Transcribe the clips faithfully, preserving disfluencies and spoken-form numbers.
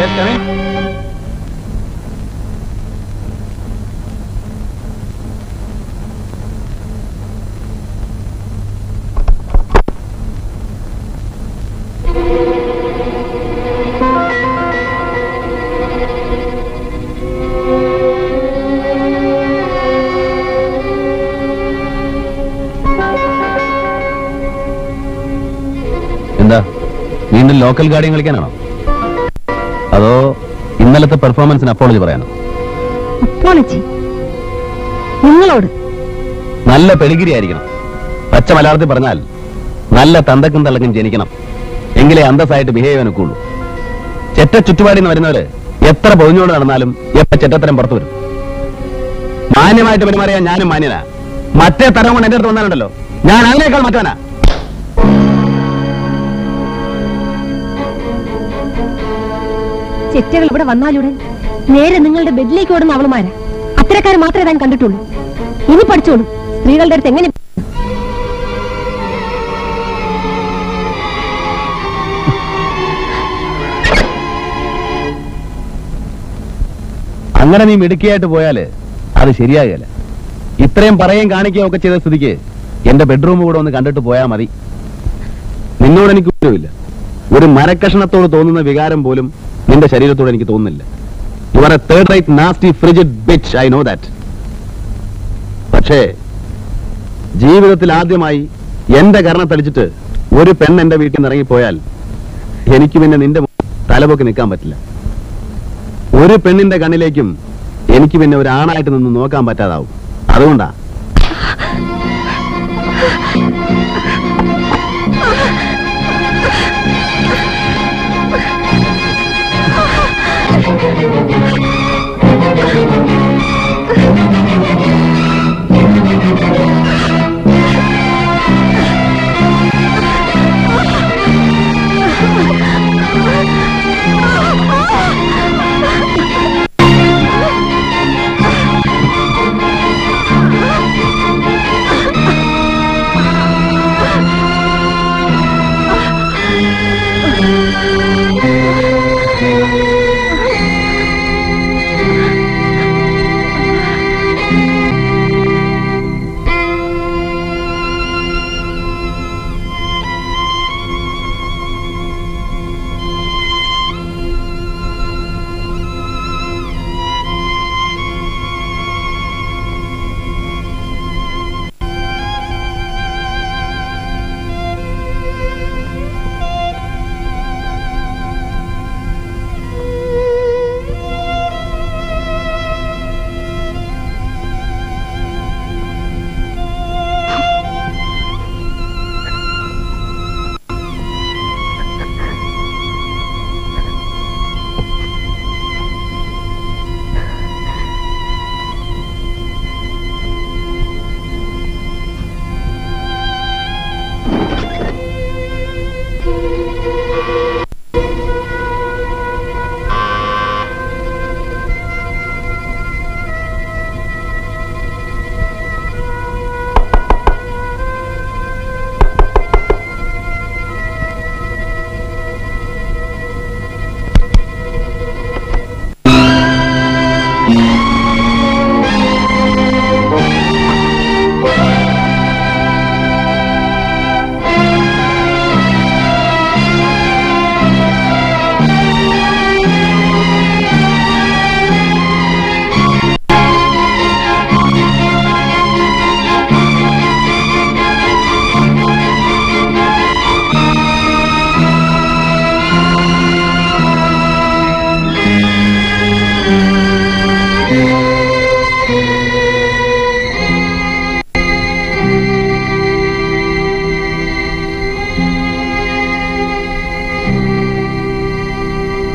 Yes, come in. Enda, you the local guarding like an hello, the performance in apology. Apology? What is your pedigree? You are a good person. You are a good person. You are a good person. You are a good person. You are a good person. You are a good person. You I will tell you about the bed. I will tell you about the bed. I will tell you about the bed. I will tell you about the bed. I will tell you about the bed. You are a third-rate, nasty, frigid bitch, I know that. But hey, Jeevathiladiamai, Yenda Garna Taligita, would you pen and a week in the Rangi Poyal? Yenikim and Indam, Talabok in a combatilla. Would you pen in the Ganilakim? Yenikim and Rana at the Noka Matarao. Arunda.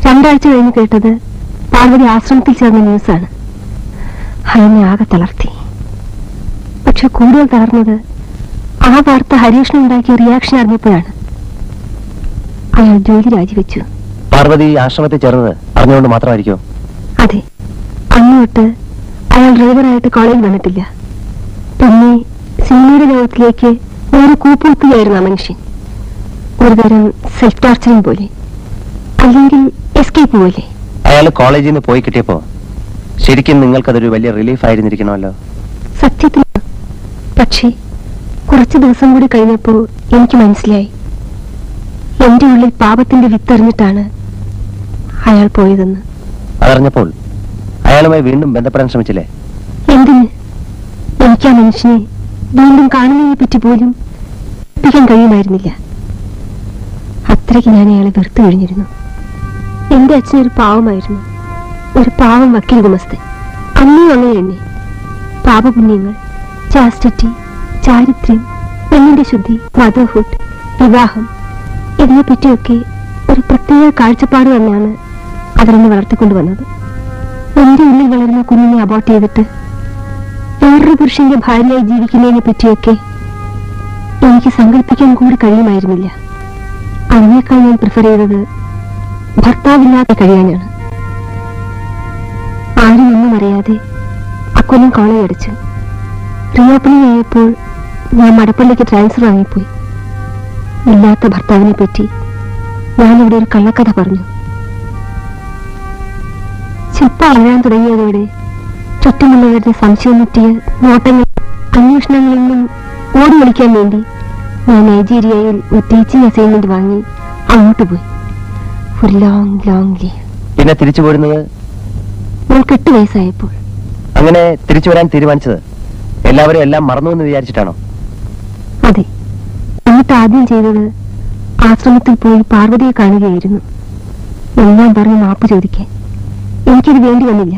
Randalcha any greater. Parvathi ആശ്രമത്തിൽ ചേർന്ന ന്യൂസാണ്. ഹരിനെ ആകെ തളർത്തി. പക്ഷെ കൂടുതൽ തളർന്നത് ആ വാർത്ത ഹരീഷിനുണ്ടാക്കിയ reaction അറിഞ്ഞപ്പോഴാണ്. അയാൾ ജോലി രാജിവെച്ചു. പാർവതി ആശ്രമത്തിൽ ചേർന്നത് അറിഞ്ഞുകൊണ്ട് മാത്രമായിരിക്കും. അതെ, അങ്ങോട്ട് അയാൾ ഡ്രൈവറായിട്ട് കോളേജിൽ വന്നിട്ടില്ല. പിന്നെ സിനിമയുടെ ലോകത്തിലേക്ക് വേറെ കൂപ്പുകുത്തിയായിരുന്നു ആ മനുഷ്യൻ. ഒരുതരം സെൽഫ് ടാർച്ചറിങ് പോലെ, അല്ലെങ്കിൽ എസ്കേപ്പ് പോലെ. അയാൾ കോളേജിൽ നിന്ന് പോയി കിട്ടിയപ്പോ ശരിക്കും നിങ്ങൾക്കതൊരു വലിയ റിലീഫ് ആയിരുന്നിരിക്കണമല്ലോ. സത്യത്തിൽ. പക്ഷേ കുറച്ചു ദിവസം കൂടി കഴിഞ്ഞപ്പോൾ എനിക്ക് മനസ്സിലായി, എന്റെ ഉള്ളിൽ പാപത്തിന്റെ വിത്തെറിഞ്ഞിട്ടാണ് അയാൾ പോയതെന്ന്. അതറിഞ്ഞപ്പോൾ അയാളുമായി വീണ്ടും ബന്ധപ്പെടാൻ ശ്രമിച്ചില്ലേ? എന്തിന്? എനിക്ക് ആ മനുഷ്യനെ വീണ്ടും കാണുന്നതിനെ പറ്റി പോലും ഉറപ്പിക്കാൻ കഴിയുമായിരുന്നില്ല. അത്രയ്ക്ക് ഞാൻ അയാളെ വെറുത്തു കഴിഞ്ഞിരുന്നു. എന്റെ അച്ഛനൊരു പാവമായിരുന്നു, ഒരു പാവം വക്കീൽ ഗുമസ്തൻ. അന്നേ അങ്ങനെ തന്നെ പാപപുണ്യങ്ങൾ, ചാസ്റ്റിറ്റി, ചാരിത്ര്യം, പെണ്ണിന്റെ ശുദ്ധി, മദർഹുഡ്, വിവാഹം, ഇതിനെപ്പറ്റിയൊക്കെ ഒരു പ്രത്യേക കാഴ്ചപ്പാട് തന്നെയാണ് അതിനെ വളർത്തിക്കൊണ്ടുവന്നത്. എന്റെ ഉള്ളിൽ വളരുന്ന കുഞ്ഞിനെ അബോർട്ട് ചെയ്തിട്ട് വേറൊരു പുരുഷന്റെ ഭാര്യയായി ജീവിക്കുന്നതിനെ പറ്റിയൊക്കെ എനിക്ക് സങ്കല്പിക്കാൻ കൂടി കഴിയുമായിരുന്നില്ല. അതിനേക്കാൾ ഞാൻ പ്രിഫർ ചെയ്തത് ഭർത്താവില്ലാതെ കഴിയാനാണ്. ആരും ഒന്നും അറിയാതെ അക്കൊല്ലം കോളേജ് അടച്ചു. റീഓപ്പണിംഗ് ആയപ്പോൾ ഞാൻ മടപ്പള്ളിക്ക് ട്രാൻസ്ഫർ വാങ്ങിപ്പോയി. ഇല്ലാത്ത ഭർത്താവിനെ പറ്റി ഞാനിവിടെ ഒരു കള്ളക്കഥ പറഞ്ഞു. ചിപ്പ അറിയാൻ തുടങ്ങിയതോടെ ചുറ്റുമുള്ളവരുടെ സംശയം മുറ്റിയ നോട്ടങ്ങൾ അന്വേഷണങ്ങളിൽ നിന്നും ഓടി വിളിക്കാൻ വേണ്ടി ഞാൻ നൈജീരിയയിൽ ഒരു ടീച്ചിങ് അസൈൻമെന്റ് വാങ്ങി അങ്ങോട്ട് പോയി. ഒരു ലോങ് ലോങ് ലീവ്. പിന്നെ തിരിച്ചു പോരുന്നത് നമുക്ക് എട്ട് വയസ്സായപ്പോൾ. അങ്ങനെ തിരിച്ചു വരാൻ തീരുമാനിച്ചത് എല്ലാവരും എല്ലാം മറന്നു എന്ന് വിചാരിച്ചിട്ടാണോ? അതെ. എന്നിട്ട് ആദ്യം ചെയ്തത് ആശ്രമത്തിൽ പോയി പാർവതിയെ കാണുകയായിരുന്നു. എല്ലാം പറഞ്ഞ് മാപ്പ് ചോദിക്കാൻ. എനിക്കിത് വേണ്ടി വന്നില്ല.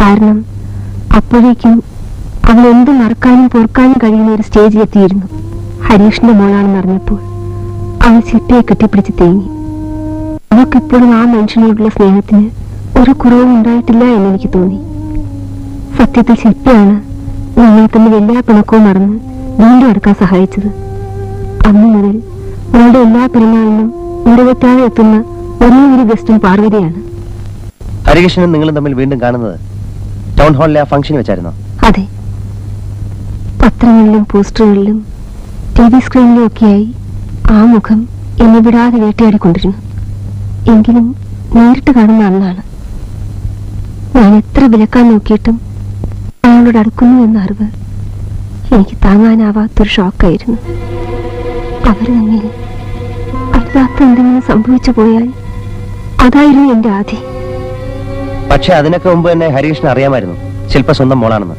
കാരണം അപ്പോഴേക്കും അവൾ എന്ത് മറക്കാനും പൊറുക്കാനും കഴിയുന്ന ഒരു സ്റ്റേജിൽ എത്തിയിരുന്നു. ഹരീഷിന്റെ മോളാണെന്ന് അറിഞ്ഞപ്പോൾ അവൾ ചിട്ടയെ കെട്ടിപ്പിടിച്ച് തേങ്ങി. അവൾക്കിപ്പോഴും ആ മനുഷ്യനോടുള്ള സ്നേഹത്തിന് ഒരു കുറവും ഉണ്ടായിട്ടില്ല എന്നെനിക്ക് തോന്നി. സത്യത്തിൽ ചിട്ടയാണ് ഞങ്ങൾ തമ്മിൽ എല്ലാ പിണക്കവും മറന്ന് വീണ്ടും അടുക്കാൻ സഹായിച്ചത്. അന്ന് മുതൽ ഞങ്ങളുടെ എല്ലാ പെരുന്നാളിനും നിരവറ്റാതെ എത്തുന്ന ഒരേ ഒരു ഗസ്റ്റും പാർവതിയാണ്. ഹരികൃഷ്ണനും നിങ്ങളും തമ്മിൽ വീണ്ടും കാണുന്നത് ടൗൺ ഹാളിലെ ആ ഫംഗ്ഷൻ വെച്ചായിരുന്നു? അതെ. പത്രങ്ങളിലും പോസ്റ്ററുകളിലും ടി വി സ്ക്രീനിലും ഒക്കെയായി ആ മുഖം എന്നെ വിടാതെ വേട്ടയാടിക്കൊണ്ടിരുന്നു. എങ്കിലും നേരിട്ട് കാണുന്ന ആളാണ്. ഞാൻ എത്ര വിലക്കാൻ നോക്കിയിട്ടും അയാളോട് അടുക്കുന്നു എന്ന അറിവ് എനിക്ക് താങ്ങാനാവാത്തൊരു ഷോക്കായിരുന്നു. അവര് തമ്മിൽ അല്ലാത്ത എന്തെങ്കിലും സംഭവിച്ചു പോയാൽ അതായിരുന്നു എന്റെ ആധി. പക്ഷെ അതിനൊക്കെ മുമ്പ് തന്നെ ഹരീഷിന് അറിയാമായിരുന്നു ശില്പ സ്വന്തം മോളാണെന്ന്.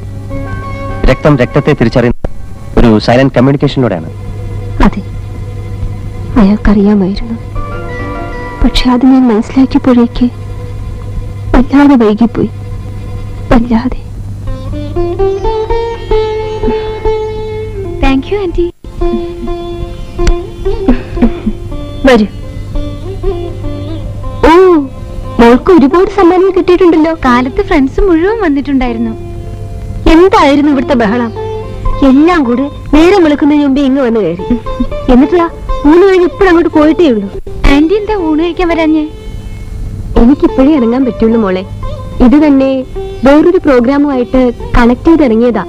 രക്തം രക്തത്തെ തിരിച്ചറിയുന്ന ഒരു സൈലന്റ് കമ്മ്യൂണിക്കേഷനിലൂടെയാണ്. അതെ, അയാൾക്കറിയാമായിരുന്നു. പക്ഷെ അത് ഞാൻ മനസ്സിലാക്കിയപ്പോഴേക്ക് വല്ലാതെ വൈകിപ്പോയി. വല്ലാതെ. Thank you aunty. വരൂ. ഓ, മോൾക്ക് ഒരുപാട് സമ്മാനം കിട്ടിയിട്ടുണ്ടല്ലോ. കാലത്ത് ഫ്രണ്ട്സ് മുഴുവൻ വന്നിട്ടുണ്ടായിരുന്നു. എന്തായിരുന്നു ഇവിടുത്തെ ബഹളം? എല്ലാം കൂടെ നേരം വിളിക്കുന്നതിന് മുമ്പേ ഇങ്ങ് വന്നു കയറി. എന്നിട്ടാ ഊണ് കഴിഞ്ഞ് ഇപ്പോഴങ്ങോട്ട് പോയിട്ടേ ഉള്ളൂ. ആന്റി എന്താ ഊണ് കഴിക്കാൻ വരാഞ്ഞേ? എനിക്കിപ്പോഴേ ഇറങ്ങാൻ പറ്റുള്ളൂ മോളെ. ഇത് തന്നെ വേറൊരു പ്രോഗ്രാമുമായിട്ട് കണക്ട് ചെയ്തിറങ്ങിയതാ.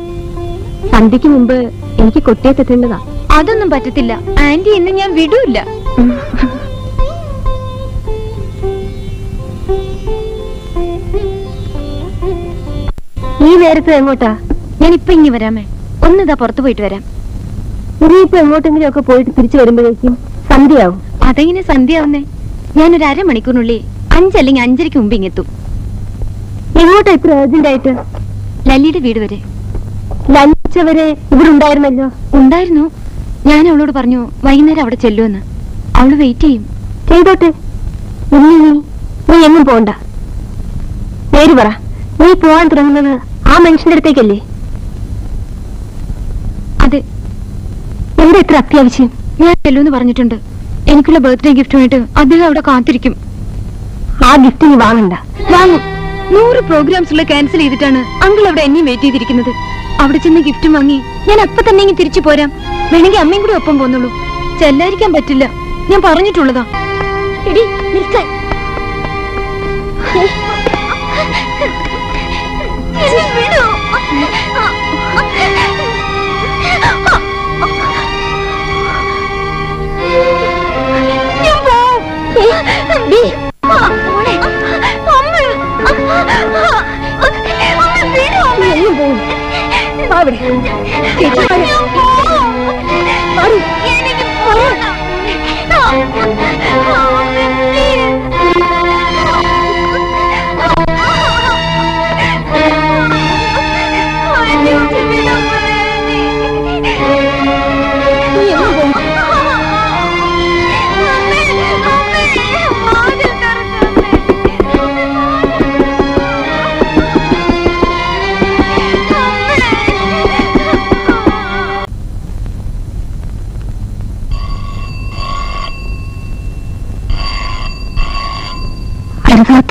സന്ധ്യക്ക് മുമ്പ് എനിക്ക് കൊട്ടയത്തെത്തേണ്ടതാ. അതൊന്നും പറ്റത്തില്ല ആന്റി, ഇന്ന് ഞാൻ വിടൂല്ല. ഈ നേരത്തെ എങ്ങോട്ടാ? ഞാൻ ഇപ്പൊ ഇനി വരാമേ, ഒന്നിതാ പുറത്തു പോയിട്ട് വരാം. ഇനിയിപ്പോ എങ്ങോട്ടെങ്കിലും ഒക്കെ പോയിട്ട് തിരിച്ചു വരുമ്പോഴേക്കും സന്ധ്യയാവും. അതെങ്ങനെ സന്ധ്യയാവുന്നേ? ഞാനൊരു അരമണിക്കൂറിനുള്ളിൽ അഞ്ചല്ലെങ്കിൽ അഞ്ചരക്ക് മുമ്പ് ഇങ്ങെത്തും. എങ്ങോട്ടാ ഇത്ര ഏർജന്റായിട്ട്? ലല്ലിയുടെ വീട് വരെ. ലല്ലിച്ചവരെ ഇവിടെ ഉണ്ടായിരുന്നല്ലോ? ഉണ്ടായിരുന്നു. ഞാൻ അവളോട് പറഞ്ഞു വൈകുന്നേരം അവിടെ ചെല്ലുമെന്ന്. അവള് വെയിറ്റ് ചെയ്യും. ചെയ്തോട്ടെ. നീ നീ എങ്ങും പോണ്ട. പേര് പറ. നീ പോവാൻ തുടങ്ങുന്നത് ആ മനുഷ്യന്റെ അടുത്തേക്കല്ലേ? അതെ. എവിടെ എത്ര അത്യാവശ്യം? ഞാൻ ചെല്ലുമെന്ന് പറഞ്ഞിട്ടുണ്ട്. എനിക്കുള്ള ബർത്ത്ഡേ ഗിഫ്റ്റുമായിട്ട് അദ്ദേഹം അവിടെ കാത്തിരിക്കും. ആ ഗിഫ്റ്റ് നീ വാങ്ങണ്ട. വാങ്ങും. നൂറ് പ്രോഗ്രാംസുള്ള ക്യാൻസൽ ചെയ്തിട്ടാണ് അങ്കിൾ അവിടെ എന്നെ വെയിറ്റ് ചെയ്തിരിക്കുന്നത്. അവിടെ ചെന്ന് ഗിഫ്റ്റ് വാങ്ങി ഞാൻ അപ്പൊ തന്നെ ഇങ്ങനെ തിരിച്ചു പോരാം. വേണമെങ്കിൽ അമ്മയും കൂടെ ഒപ്പം പോന്നുള്ളൂ. ചെല്ലാതിരിക്കാൻ പറ്റില്ല, ഞാൻ പറഞ്ഞിട്ടുള്ളതാ.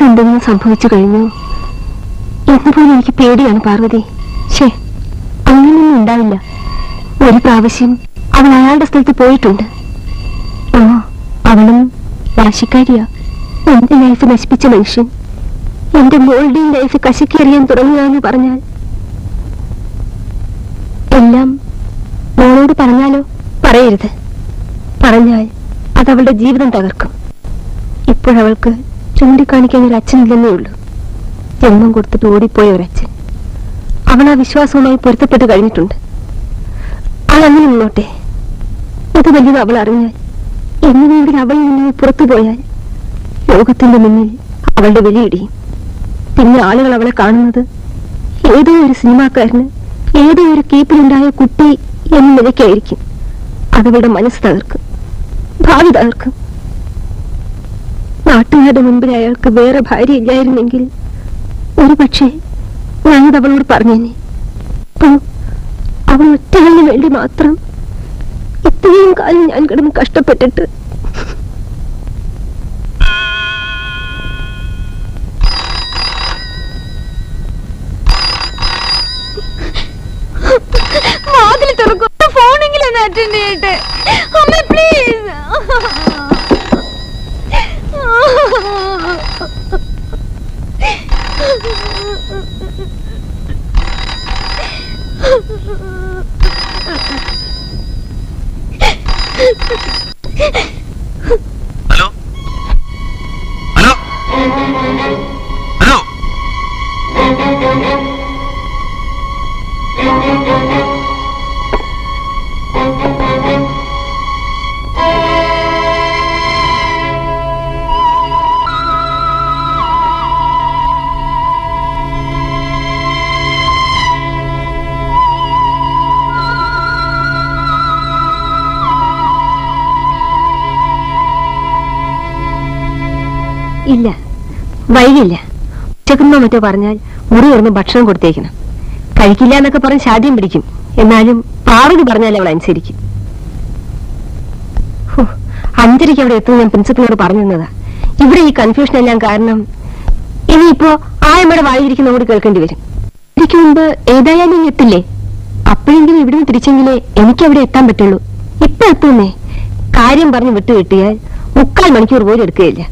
എന്തെങ്കിലും സംഭവിച്ചു കഴിഞ്ഞു എന്നുപോലും എനിക്ക് പേടിയാണ് പാർവതി. ശേ, അങ്ങനെയൊന്നും ഉണ്ടാവില്ല. ഒരു പ്രാവശ്യം അവൻ അയാളുടെ സ്ഥലത്ത് പോയിട്ടുണ്ട്. ആ, അവളും രാശിക്കാരിയാ. എന്റെ ലൈഫ് നശിപ്പിച്ച മനുഷ്യൻ എന്റെ മോളുടെ ലൈഫ് കശക്കേറിയാൻ തുടങ്ങുകയെന്ന് പറഞ്ഞാൽ എല്ലാം മോളോട് പറഞ്ഞാലോ? പറയരുത്. പറഞ്ഞാൽ അത് അവളുടെ ജീവിതം തകർക്കും. ഇപ്പോഴവൾക്ക് ചൂണ്ടിക്കാണിക്കാൻ ഒരു അച്ഛനില്ലെന്നേ ഉള്ളൂ. ജന്മം കൊടുത്തിട്ട് ഓടിപ്പോയ ഒരച്ഛൻ. അവൾ ആ വിശ്വാസവുമായി പൊരുത്തപ്പെട്ട് കഴിഞ്ഞിട്ടുണ്ട്. അതങ്ങനെ മുന്നോട്ടെ. അത് വലിയത് അവൾ അറിഞ്ഞാൽ, എങ്ങനെയെങ്കിൽ അവളിൽ നിന്ന് പുറത്തു പോയാൽ ലോകത്തിന്റെ മുന്നിൽ അവളുടെ വിലയിടിയും. പിന്നെ ആളുകൾ അവളെ കാണുന്നത് ഏതോ ഒരു സിനിമാക്കാരന് ഏതോ ഒരു കേപ്പിലുണ്ടായ കുട്ടി എന്ന നിലയ്ക്കായിരിക്കും. അതവളുടെ മനസ്സ് തകർക്കും, ഭാവി തകർക്കും. നാട്ടുകാരുടെ മുമ്പിൽ അയാൾക്ക് വേറെ ഭാര്യ ഇല്ലായിരുന്നെങ്കിൽ ഒരു പക്ഷേ ഞാനത് അവളോട് പറഞ്ഞേനെ. അപ്പോൾ അവൾ ഒറ്റയാളിന് വേണ്ടി മാത്രം ഇത്രയും കാലം ഞാൻ കിടന്ന് കഷ്ടപ്പെട്ടിട്ട് ഇല്ല, വൈകില്ല. ഉച്ചക്കെന്നോ മറ്റോ പറഞ്ഞാൽ മുറി ഉറന്ന് ഭക്ഷണം കൊടുത്തേക്കണം. കഴിക്കില്ല എന്നൊക്കെ പറഞ്ഞ് ശാഠ്യം പിടിക്കും. എന്നാലും പാർവതി പറഞ്ഞാൽ അവൾ അനുസരിക്കും. അഞ്ചരയ്ക്ക് അവിടെ എത്തുന്ന ഞാൻ പ്രിൻസിപ്പളിനോട് പറഞ്ഞു തന്നതാ. ഇവിടെ ഈ കൺഫ്യൂഷൻ എല്ലാം കാരണം ഇനിയിപ്പോ ആയമ്മയുടെ വായിരിക്കുന്ന കൂടി കേൾക്കേണ്ടി വരും. ഇടയ്ക്ക് മുമ്പ് ഏതായാലും എത്തില്ലേ? അപ്പോഴെങ്കിലും ഇവിടുന്ന് തിരിച്ചെങ്കിലേ എനിക്ക് അവിടെ എത്താൻ പറ്റുള്ളൂ. ഇപ്പൊ എത്തുന്നേ കാര്യം പറഞ്ഞ് വിട്ടു കിട്ടിയാൽ മുക്കാൽ മണിക്കൂർ പോലും എടുക്കുകയില്ല.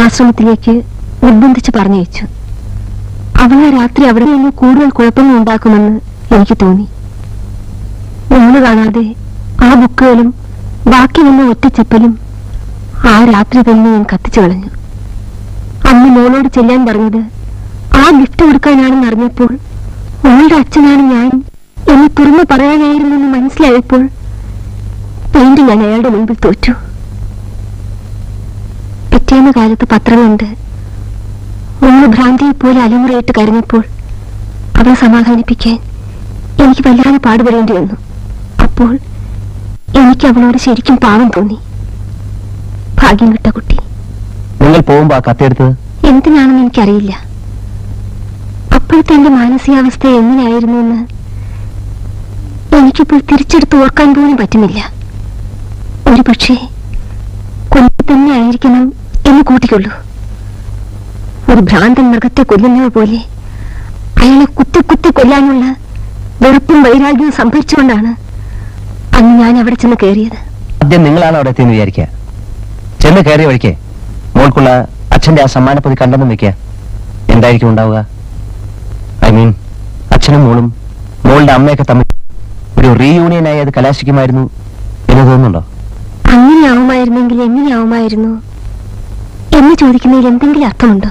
ആശ്രമത്തിലേക്ക് നിർബന്ധിച്ച് പറഞ്ഞയച്ചു. അവളെ രാത്രി അവിടെ നിന്ന് കൂടുതൽ കുഴപ്പങ്ങൾ ഉണ്ടാക്കുമെന്ന് എനിക്ക് തോന്നി. ഞങ്ങൾ കാണാതെ ആ ബുക്കുകളും ബാക്കി വന്ന ഒറ്റച്ചെപ്പലും ആ രാത്രി തന്നെ ഞാൻ കത്തിച്ചു കളഞ്ഞു. അന്ന് മോളോട് ചെല്ലാൻ പറഞ്ഞത് ആ ഗിഫ്റ്റ് കൊടുക്കാനാണെന്ന് അറിഞ്ഞപ്പോൾ മോളുടെ അച്ഛനാണ് ഞാൻ എന്നെ തുറന്നു പറയാനായിരുന്നെന്ന് മനസ്സിലായപ്പോൾ പെയിന്റ് ഞാൻ അയാളുടെ മുമ്പിൽ തോറ്റു. പിറ്റേന്ന് കാലത്ത് പത്രമുണ്ട്. മൂന്ന് ഭ്രാന്തിയെ പോലെ അലമുറയിട്ട് കരഞ്ഞപ്പോൾ അവളെ സമാധാനിപ്പിക്കാൻ എനിക്ക് വല്ലാതെ പാടുപെടേണ്ടി വന്നു. അപ്പോൾ എനിക്ക് അവളോട് ശരിക്കും പാവം തോന്നി. ഭാഗ്യം കിട്ട കുട്ടി. നിങ്ങൾ പോകുമ്പോ കത്തെടുത്തത് എന്തിനാണെന്ന് എനിക്കറിയില്ല. അപ്പോഴത്തെ എന്റെ മാനസികാവസ്ഥ എങ്ങനെയായിരുന്നു എന്ന് എനിക്കിപ്പോൾ തിരിച്ചെടുത്ത് ഓർക്കാൻ പോലും പറ്റുന്നില്ല. ഒരു പക്ഷേ കൊല്ലു തന്നെ ആയിരിക്കണം എന്ന് കൂട്ടിക്കൊള്ളൂ. ഒരു ഭ്രാന്തൻ മൃഗത്തെ കൊല്ലുന്നത് പോലെ അയാളെ കുത്തി കുത്തി കൊല്ലാനുള്ള വെറുപ്പും വൈരാഗ്യവും സംഭരിച്ചുകൊണ്ടാണ് അന്ന് ഞാൻ അവിടെ ചെന്ന് കയറിയത്. ആദ്യം നിങ്ങളാണ് അവിടെ എത്തിയെന്ന് വിചാരിക്കുക. ചെന്ന് കയറിയ വഴിക്ക് മോൾക്കുള്ള അച്ഛന്റെ ആ സമ്മാനപ്പൊതി കണ്ടെന്ന് വെക്കുക. എന്തായിരിക്കും ഉണ്ടാവുക? ഐ മീൻ അച്ഛനും മോളും മോളുടെ അമ്മയൊക്കെ തമ്മിൽ ഒരു റീയൂണിയനായി അത് കലാശിക്കുമായിരുന്നു എന്ന് തോന്നുന്നുണ്ടോ? അങ്ങനെയാവുമായിരുന്നെങ്കിൽ എങ്ങനെയാവുമായിരുന്നു എന്ന് ചോദിക്കുന്നതിൽ എന്തെങ്കിലും അർത്ഥമുണ്ടോ?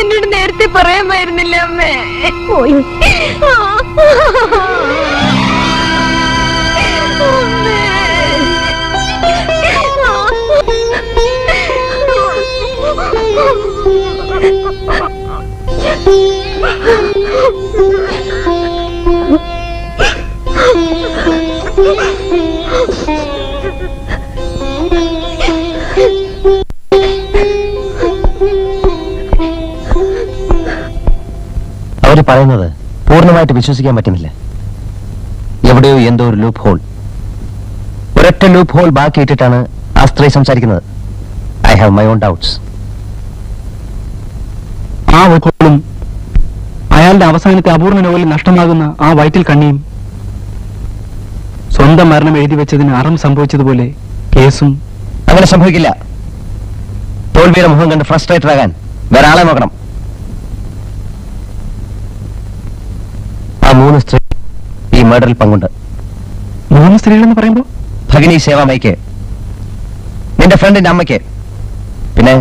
എന്നോട് നേരത്തെ പറയാമായിരുന്നില്ല അമ്മേ. പോയി അവര് പറയുന്നത് പൂർണ്ണമായിട്ട് വിശ്വസിക്കാൻ പറ്റുന്നില്ല. എവിടെയോ എന്തോ ഒരു ലൂപ്പ് ഹോൾ, ഒരൊറ്റ ലൂപ്പ് ഹോൾ ബാക്കി ഇട്ടിട്ടാണ് ആ സ്ത്രീ സംസാരിക്കുന്നത്. I have my own doubts. ആ വൈക്കോളും അയാളുടെ അവസാനത്തെ അപൂർണ നോവലിൽ നഷ്ടമാകുന്ന ആ വയറ്റിൽ കണ്ണിയും, സ്വന്തം മരണം എഴുതി വെച്ചതിന് അറം സംഭവിച്ചതുപോലെ കേസും. അങ്ങനെ സംഭവിക്കില്ല. തോൽവിയുടെ മുഖം കണ്ട് ഫ്രസ്ട്രേറ്റഡ് ആകാൻ വേറെ ആളെ നോക്കണം. ആ മൂന്ന് സ്ത്രീ ഈ മർഡറിൽ പങ്കുണ്ട്. മൂന്ന് സ്ത്രീകളെന്ന് പറയുമ്പോ ഭഗിനി സേവാമയ്ക്ക്, നിന്റെ ഫ്രണ്ടിന്റെ അമ്മയ്ക്ക്, പിന്നെ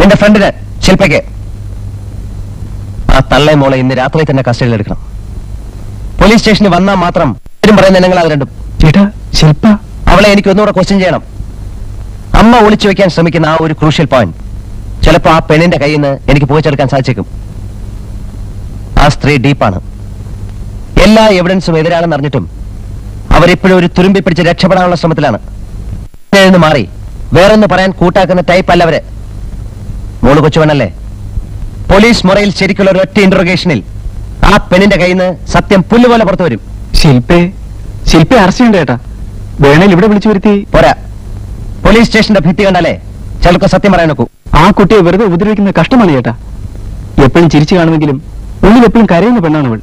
നിന്റെ ഫ്രണ്ടിന് ശില്പയ്ക്ക്. ആ തള്ളേ മോളെ ഇന്ന് രാത്രി തന്നെ കസ്റ്റഡിയിൽ എടുക്കണം. പോലീസ് സ്റ്റേഷനിൽ വന്നാൽ മാത്രം പറയുന്ന ഞങ്ങൾ അത് രണ്ടും. ചേട്ടാ, ശില്പ അവളെ എനിക്ക് ഒന്നുകൂടെ ക്വസ്റ്റ്യൻ ചെയ്യണം. അമ്മ ഒളിച്ചു വെക്കാൻ ശ്രമിക്കുന്ന ആ ഒരു ക്രൂഷ്യൽ പോയിന്റ് ചിലപ്പോ ആ പെണ്ണിന്റെ കയ്യിൽ നിന്ന് എനിക്ക് പോയിച്ചെടുക്കാൻ സാധിച്ചേക്കും. ആ സ്ത്രീ ഡീപ്പാണ്. എല്ലാ എവിഡൻസും എതിരാണെന്ന് അറിഞ്ഞിട്ടും അവരിപ്പോഴും ഒരു തുരുമ്പി പിടിച്ച് രക്ഷപ്പെടാനുള്ള ശ്രമത്തിലാണ്. എഴുന്ന് മാറി വേറൊന്ന് പറയാൻ കൂട്ടാക്കുന്ന ടൈപ്പ് അല്ല അവര്. മോള് കൊച്ചുവണ്ണല്ലേ, പോലീസ് മുറയിൽ ശരിക്കുള്ള ഒരൊറ്റ ഇന്ററോഗേഷനിൽ ആ പെണ്ണിന്റെ കയ്യിൽ നിന്ന് സത്യം പുല്ലുപോലെ പുറത്തു വരും. ശില്പേ ശില്പേ അറസ്റ്റ് ചെയ്യണ്ട ചേട്ടാ. വേണേൽ ഇവിടെ വിളിച്ചു വരുത്തി പോരാ. പോലീസ് സ്റ്റേഷന്റെ ഭിത്തി കണ്ടാലേ ചിലർക്ക് സത്യം പറയാൻ നോക്കൂ. ആ കുട്ടിയെ വെറുതെ ഉപദ്രവിക്കുന്ന കഷ്ടമാണ് ചേട്ടാ. എപ്പോഴും ചിരിച്ചു കാണുമെങ്കിലും ഉള്ളിലെപ്പോഴും കരയുന്ന പെണ്ണാണ് അവൾ.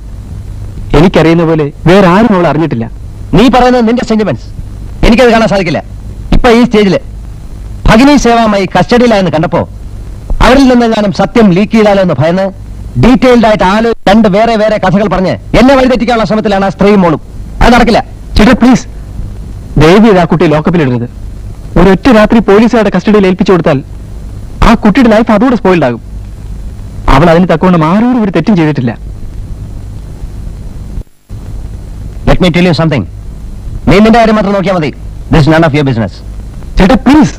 എനിക്കറിയുന്ന പോലെ വേറെ ആരും അവൾ അറിഞ്ഞിട്ടില്ല. നീ പറയുന്നത് നിന്റെ സെന്റിമെന്റ്സ്, എനിക്കത് കാണാൻ സാധിക്കില്ല. ഇപ്പൊ ഈ സ്റ്റേജില് ഭഗിനി സേവാമായി കസ്റ്റഡിയിലായെന്ന് കണ്ടപ്പോ അവരിൽ നിന്നെങ്ങാനും സത്യം ലീക്ക് ചെയ്താലോ എന്ന് ഭയന്ന് ഡീറ്റെയിൽഡ് ആയിട്ട് ആലോ രണ്ട് വേറെ വേറെ കഥകൾ പറഞ്ഞ് എന്നെ വഴിതെറ്റിക്കാനുള്ള ശ്രമത്തിലാണ് ആ സ്ത്രീയും മോളും. അത് നടക്കില്ല ചേട്ടാ, പ്ലീസ്. ദയവ് ചെയ്ത് ആ കുട്ടി ലോക്കപ്പിലിടുന്നത്. ഒരൊറ്റ രാത്രി പോലീസുകാരുടെ കസ്റ്റഡിയിൽ ഏൽപ്പിച്ചു കൊടുത്താൽ ആ കുട്ടിയുടെ ലൈഫ് അതോടെ സ്പോയിൽഡ് ആകും. അവൾ അതിന് തക്കവണ്ണം ആരോടും ഒരു തെറ്റും ചെയ്തിട്ടില്ല. Let me tell you something. നീ നിന്റെ കാര്യം മാത്രം നോക്കിയാൽ മതി. This none of your business. ചേട്ടാ പ്ലീസ്.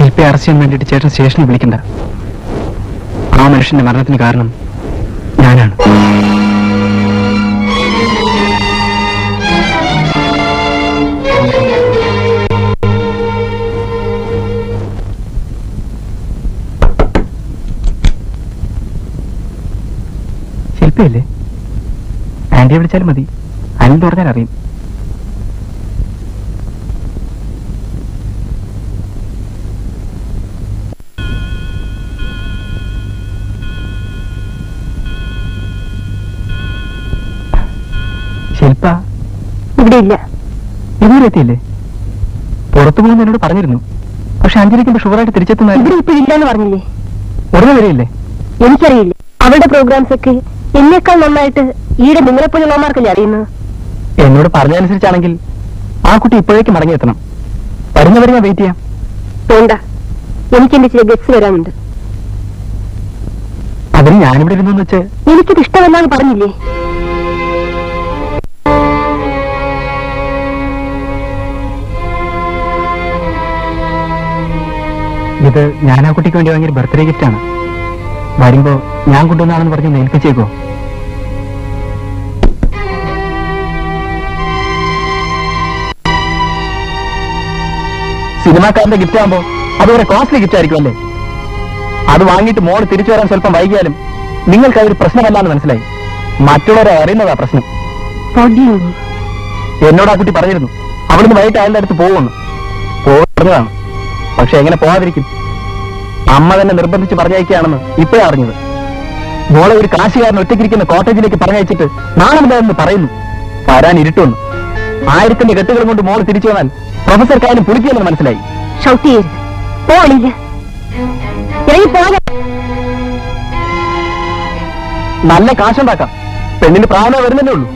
ശില്പയെ അറസ്റ്റ് ചെയ്യാൻ വേണ്ടിയിട്ട് ചേട്ടൻ സ്റ്റേഷനിൽ വിളിക്കണ്ട. ആ മനുഷ്യന്റെ മരണത്തിന് കാരണം ഞാനാണ്. ശില്പയല്ലേ? ആന്റിയെ വിളിച്ചാലും മതി, അനിൽ പറഞ്ഞാൽ അറിയും. ശില്പ ഇവിടെ ഇല്ല, ഇവിടെ എത്തിയില്ലേ? പുറത്തു പോകുന്ന എന്നോട് പറഞ്ഞിരുന്നു. പക്ഷെ അഞ്ചിരിക്കുമ്പോ ഷുവറായിട്ട് തിരിച്ചെത്തുന്ന ഇവിടെ ഇപ്പോഴില്ലെന്ന് പറഞ്ഞില്ലേ? ഉടനെ വരെയില്ലേ? എനിക്കറിയില്ല. അവളുടെ പ്രോഗ്രാംസ് ഒക്കെ എന്നേക്കാൾ നന്നായിട്ട് ഈടെ നിങ്ങളെപ്പോഴും മാമാർക്കല്ലേ അറിയുന്നത്. എന്നോട് പറഞ്ഞനുസരിച്ചാണെങ്കിൽ ആ കുട്ടി ഇപ്പോഴേക്ക് മടങ്ങിയെത്തണം. വരുന്നവരെ ഞാൻ വെയിറ്റ് ചെയ്യാം. വേണ്ട, എനിക്ക് എന്റെ ചില ഗെറ്റ്സ് വരാനുണ്ട്. അതിന് ഞാനിവിടെ ഇരുന്നു വെച്ച് എനിക്കത് ഇഷ്ടമല്ലാന്ന് പറഞ്ഞില്ലേ? ഇത് ഞാൻ ആ കുട്ടിക്ക് വേണ്ടി വാങ്ങിയൊരു ബർത്ത്ഡേ ഗിഫ്റ്റ് ആണ്. വരുമ്പോ ഞാൻ കൊണ്ടുവന്നാണെന്ന് പറഞ്ഞ് ഏൽപ്പിച്ചേക്കോ? സിനിമാക്കാരന്റെ ഗിഫ്റ്റ് ആകുമ്പോ അതൊരു കോസ്റ്റ്ലി ഗിഫ്റ്റ് ആയിരിക്കും അല്ലേ? അത് വാങ്ങിയിട്ട് മോള് തിരിച്ചു വരാൻ സ്വല്പം വൈകിയാലും നിങ്ങൾക്ക് അതൊരു പ്രശ്നമല്ലാന്ന് മനസ്സിലായി. മറ്റുള്ളവരെ അറിയുന്നതാ പ്രശ്നം. എന്നോട് ആ കുട്ടി പറഞ്ഞിരുന്നു അവിടുന്ന് വൈകിട്ട് അയാളുടെ അടുത്ത് പോകുമെന്ന്. പോകുന്നതാണ് പക്ഷെ എങ്ങനെ പോകാതിരിക്കും? അമ്മ തന്നെ നിർബന്ധിച്ച് പറഞ്ഞയക്കുകയാണെന്ന് ഇപ്പോഴാണ് അറിഞ്ഞത്. മോളെ ഒരു കാശുകാരൻ ഒറ്റക്കിരിക്കുന്ന കോട്ടേജിലേക്ക് പറഞ്ഞയച്ചിട്ട് നാളെന്ന് പറയുന്നു. വരാൻ ഇരുട്ടുന്നു. ആയിരത്തിന്റെ കെട്ടുകളും കൊണ്ട് മോള് തിരിച്ചു വന്നാൽ പ്രൊഫസർ കാര്യം പുളിക്കില്ലെന്ന് മനസ്സിലായി. നല്ല കാശുണ്ടാക്കാം. പെണ്ണിന് പ്രാവണ വരുന്നേ ഉള്ളൂ.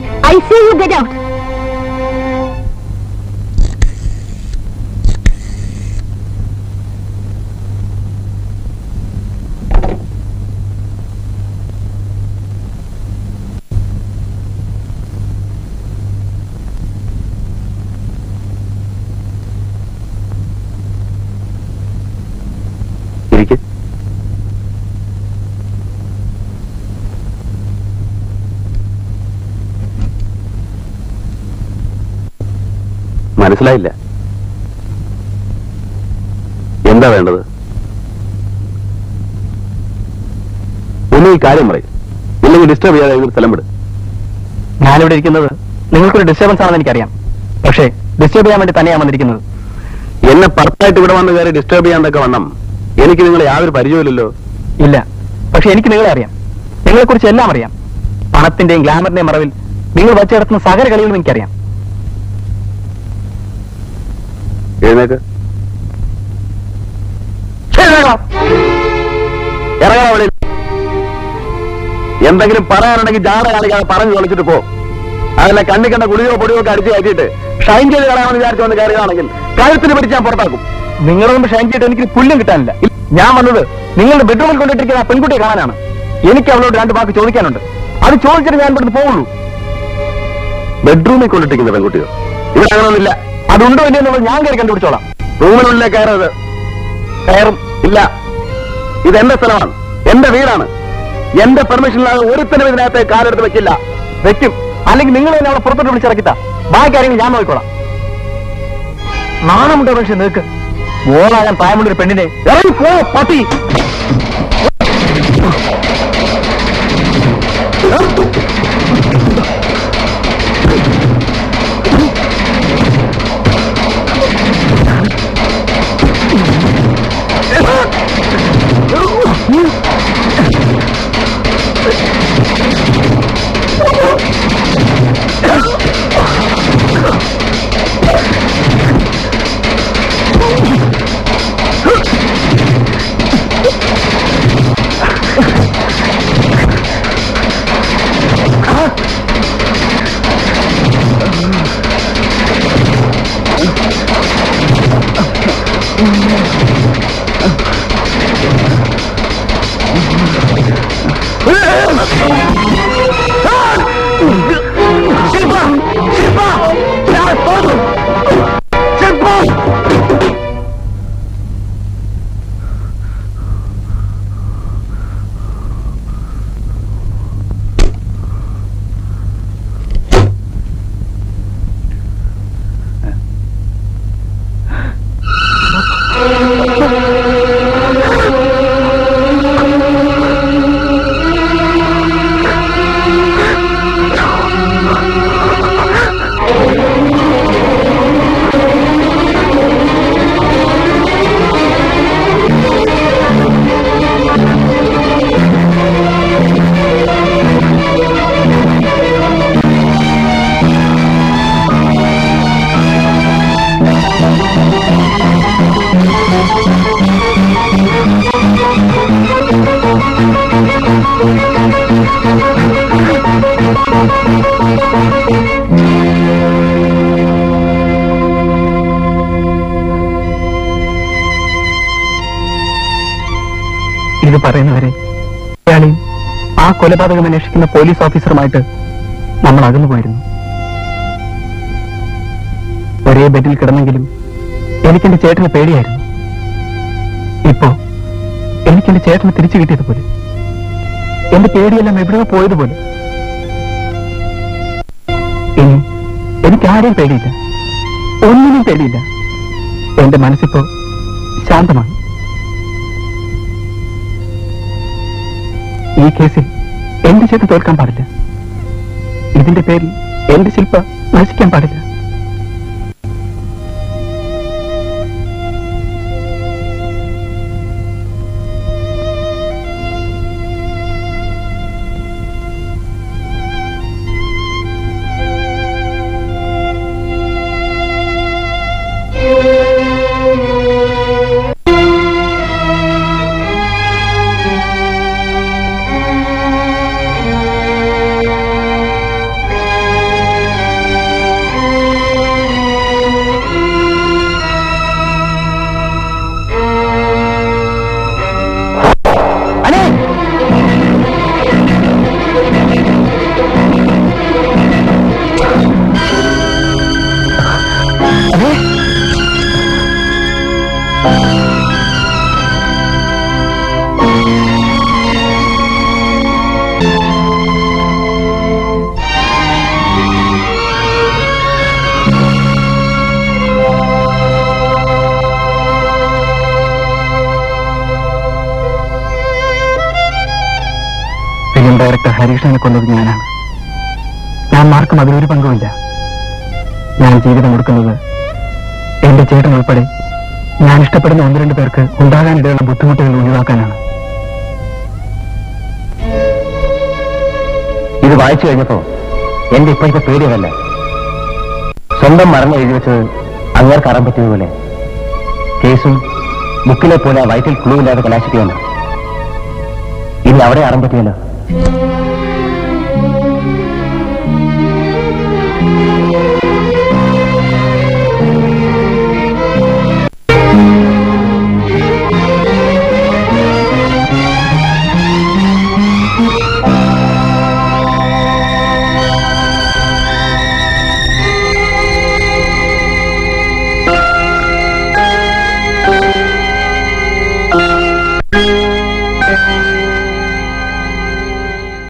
മനസ്സിലായില്ല എന്താ വേണ്ടത്? ഒന്ന് ഈ കാര്യം പറയും, ഇല്ലെങ്കിൽ ഡിസ്റ്റർബ് ചെയ്യാതെ സ്ഥലം വിടും. ഞാനിവിടെ ഇരിക്കുന്നത് നിങ്ങൾക്കൊരു ഡിസ്റ്റർബൻസ് ആണെന്ന് എനിക്കറിയാം. പക്ഷേ ഡിസ്റ്റർബ് ചെയ്യാൻ വേണ്ടി തന്നെയാണ് വന്നിരിക്കുന്നത്. എന്നെ പർത്തായിട്ട് ഇവിടെ വന്ന കയറി ഡിസ്റ്റർബ് ചെയ്യാണ്ടൊക്കെ വണ്ണം എനിക്ക് നിങ്ങളെ യാതൊരു പരിചയമില്ലല്ലോ. ഇല്ല, പക്ഷെ എനിക്ക് നിങ്ങളെ അറിയാം. നിങ്ങളെക്കുറിച്ച് എല്ലാം അറിയാം. പണത്തിന്റെയും ഗ്ലാമറിന്റെയും മറവിൽ നിങ്ങൾ വച്ച് നടത്തുന്ന സകല കളികളും എനിക്കറിയാം. എഴുന്നേക്ക്, ഇറങ്ങണം. അവിടെ എന്തെങ്കിലും പറയാനുണ്ടെങ്കിൽ ജാട കാണിക്കാതെ പറഞ്ഞു കളിച്ചിട്ട് പോ. അതല്ല കണ്ണി കണ്ട ഗുളിയോ പൊടിയോ ഒക്കെ അടിച്ചു കയറ്റിയിട്ട് ഷൈൻ ചെയ്ത് കളയാമെന്ന് വിചാരിച്ചു വന്ന് കയറിയതാണെങ്കിൽ കഴുത്തിന് പിടിച്ച് ഞാൻ പുറത്താക്കും. നിങ്ങളെ മുമ്പ് ഷൈൻ ചെയ്തിട്ട് എനിക്ക് പുല്ലും കിട്ടാനില്ല. ഞാൻ വന്നത് നിങ്ങളുടെ ബെഡ്റൂമിൽ കൊണ്ടിട്ടിരിക്കുന്ന ആ പെൺകുട്ടിയെ കാണാനാണ്. എനിക്ക് അവളോട് രണ്ട് വാക്ക് ചോദിക്കാനുണ്ട്. അത് ചോദിച്ചിട്ട് ഞാൻ ഇവിടുന്ന് പോവുള്ളൂ. ബെഡ്റൂമിൽ കൊണ്ടിട്ടിരിക്കുന്ന പെൺകുട്ടിയോ? ഇവിടെ അങ്ങനൊന്നുമില്ല. അതുണ്ടോ ഇല്ല എന്നുള്ളത് ഞാൻ കയറി കണ്ടുപിടിച്ചോളാം. റൂമിനുള്ളിലെ കയറത് കയറും ഇല്ല. ഇത് എന്റെ സ്ഥലമാണ്, എന്റെ വീടാണ്. എന്റെ പെർമിഷനിലാണ് ഒരുത്തരം ഇതിനകത്ത് കാലെടുത്ത് വെക്കില്ല. വെക്കും, അല്ലെങ്കിൽ നിങ്ങൾ തന്നെ അവിടെ പുറത്തോട്ട് വിളിച്ചിറക്കിത്താ. ബാക്കി ആരെങ്കിലും ഞാൻ നോക്കിക്കോളാം. നാണമുണ്ടോ മനുഷ്യൻ നിനക്ക്? ഓളാകാൻ പ്രായമുള്ളൊരു പെണ്ണിനെ ഇറങ്ങി പോ പട്ടി. കൊലപാതകം അന്വേഷിക്കുന്ന പോലീസ് ഓഫീസറുമായിട്ട് നമ്മൾ അകന്നു പോയിരുന്നു. ഒരേ ബെഡിൽ കിടന്നെങ്കിലും എനിക്കെന്റെ ചേട്ടന് പേടിയായിരുന്നു. ഇപ്പോ എനിക്കെന്റെ ചേട്ടന് തിരിച്ചു കിട്ടിയതുപോലെ എന്റെ പേടിയെല്ലാം എവിടെയോ പോയതുപോലെ ഇനി എനിക്ക് ആരെയും പേടിയില്ല, ഒന്നിനും പേടിയില്ല. എന്റെ മനസ്സിപ്പോ ശാന്തമാണ്. ഈ കേസിൽ എന്റെ ചേട്ടൻ തോൽക്കാൻ പാടില്ല. ഇതിന്റെ പേരിൽ എന്റെ ശില്പ നശിക്കാൻ പാടില്ല. Film director Harish and Konduana. Now, Mark Maduri Pangoja. Nan Jiri the Murkana. In the Chetan Upade, Nan Stapan under and Perker, Undaga and Dana Butu and Unuakana. You buy Chirnapo, end the point of radio. Sundam Marma is Angar Karapatu. Casum, Mukila Pola, vital clue in the Kalashkiana. In our Aramatina.